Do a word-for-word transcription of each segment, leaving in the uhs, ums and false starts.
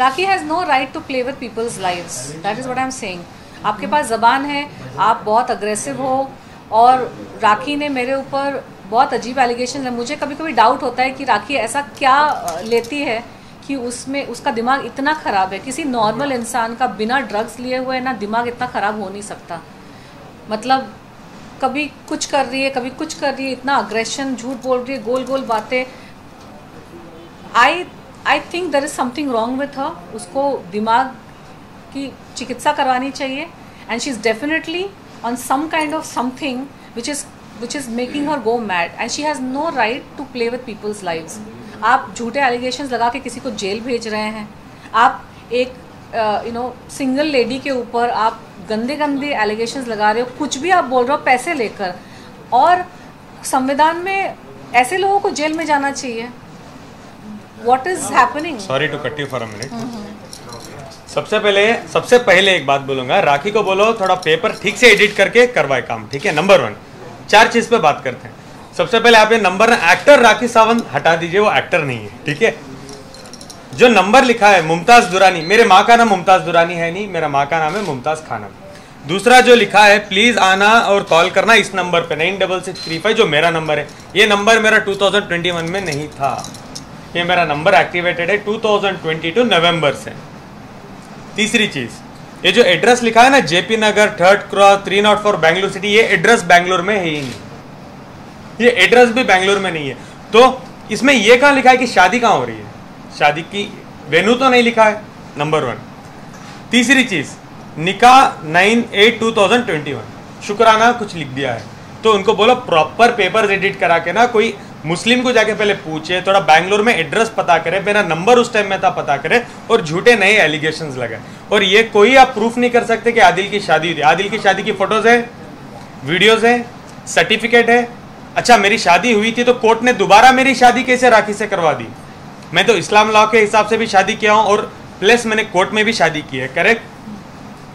Rakhi has no right to play with peoples lives, that is what I am saying. आपके पास ज़बान है, आप बहुत अग्रेसिव हो, और राखी ने मेरे ऊपर बहुत अजीब एलिगेशन है। मुझे कभी कभी डाउट होता है कि राखी ऐसा क्या लेती है कि उसमें उसका दिमाग इतना ख़राब है। किसी नॉर्मल इंसान का बिना ड्रग्स लिए हुए ना दिमाग इतना ख़राब हो नहीं सकता। मतलब कभी कुछ कर रही है, कभी कुछ कर रही है, इतना अग्रेशन, झूठ बोल रही है, गोल गोल बातें। I I think there is something wrong with her. उसको दिमाग की चिकित्सा करवानी चाहिए, and she is definitely on some kind of something which is which is making her go mad, and she has no right to play with peoples lives. आप झूठे allegation लगा के किसी को जेल भेज रहे हैं, आप एक यू नो सिंगल लेडी के ऊपर आप गंदे गंदे एलिगेशन लगा रहे हो, कुछ भी आप बोल रहे हो पैसे लेकर। और संविधान में ऐसे लोगों को जेल में जाना चाहिए। What is happening? Sorry to cut you for a minute. सबसे पहले सबसे पहले एक बात बोलूँगा, राखी को बोलो थोड़ा पेपर ठीक से एडिट करके करवाए काम, ठीक है। नंबर वन, चार चीज़ पे बात करते हैं। सबसे पहले आप ये नंबर एक्टर राखी सावंत हटा दीजिए, वो एक्टर नहीं है, ठीक है। जो नंबर लिखा है मुमताज़ दुरानी, मेरे माँ का नाम मुमताज़ दुरानी है नहीं, मेरा माँ का नाम है मुमताज़ खान। दूसरा जो लिखा है प्लीज़ आना और कॉल करना इस नंबर पर nine double six three five, जो मेरा नंबर है। ये नंबर मेरा टू थाउजेंड ट्वेंटी वन में नहीं था, ये मेरा नंबर एक्टिवेटेड है टू थाउजेंड ट्वेंटी टू नवंबर से। तीसरी चीज़, ये जो एड्रेस लिखा है ना JP Nagar third cross three nought four Bangalore city, ये एड्रेस बैंगलोर में है ही नहीं, ये एड्रेस भी बैंगलोर में नहीं है। तो इसमें ये कहाँ लिखा है कि शादी कहाँ हो रही है? शादी की वेन्यू तो नहीं लिखा है, नंबर वन। तीसरी चीज़, निकाह nine eight two thousand twenty one, शुक्राना कुछ लिख दिया है। तो उनको बोलो प्रॉपर पेपर्स एडिट करा के ना, कोई मुस्लिम को जाके पहले पूछे, थोड़ा बैंगलोर में एड्रेस पता करे, मेरा नंबर उस टाइम में था पता करे, और झूठे नए एलिगेशंस लगाए। और ये कोई आप प्रूफ नहीं कर सकते कि आदिल की शादी हुई थी। आदिल की शादी की फोटोज है, वीडियोज है, सर्टिफिकेट है। अच्छा, मेरी शादी हुई थी तो कोर्ट ने दोबारा मेरी शादी कैसे राखी से करवा दी? मैं तो इस्लाम लॉ के हिसाब से भी शादी किया हूँ, और प्लस मैंने कोर्ट में भी शादी की है, करेक्ट।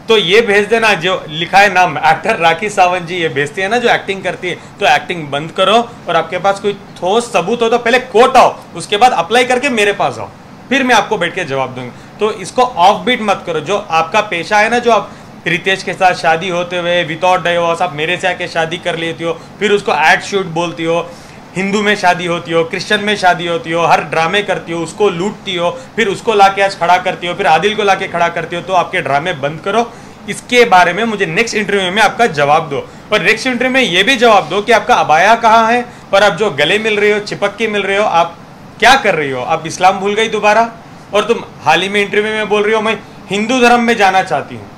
तो ये भेज देना, जो लिखा है नाम एक्टर राखी सावंत जी ये भेजती है ना, जो एक्टिंग करती है, तो एक्टिंग बंद करो। और आपके पास कोई ठोस सबूत हो तो पहले कोर्ट आओ, उसके बाद अप्लाई करके मेरे पास आओ, फिर मैं आपको बैठ के जवाब दूंगा। तो इसको ऑफ बीट मत करो। जो आपका पेशा है ना, जो आप प्रीतेश के साथ शादी होते हुए विदाउट डाइवोर्स आप मेरे से आके शादी कर लेती हो, फिर उसको एड शूट बोलती हो, हिंदू में शादी होती हो, क्रिश्चियन में शादी होती हो, हर ड्रामे करती हो, उसको लूटती हो, फिर उसको लाके आज खड़ा करती हो, फिर आदिल को लाके खड़ा करती हो, तो आपके ड्रामे बंद करो। इसके बारे में मुझे नेक्स्ट इंटरव्यू में आपका जवाब दो, और नेक्स्ट इंटरव्यू में ये भी जवाब दो कि आपका अबाया कहाँ है, पर आप जो गले मिल रहे हो, चिपक के मिल रहे हो, आप क्या कर रही हो? आप इस्लाम भूल गई दोबारा, और तुम हाल ही में इंटरव्यू में बोल रही हो मैं हिंदू धर्म में जाना चाहती हूँ।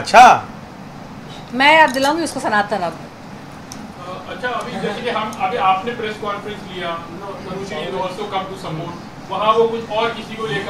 अच्छा, मैं याद दिलाऊंगी उसको सनातन। अब अच्छा, अभी जैसे कि हम अभी आपने प्रेस कॉन्फ्रेंस लिया, वहाँ वो कुछ और किसी को लेकर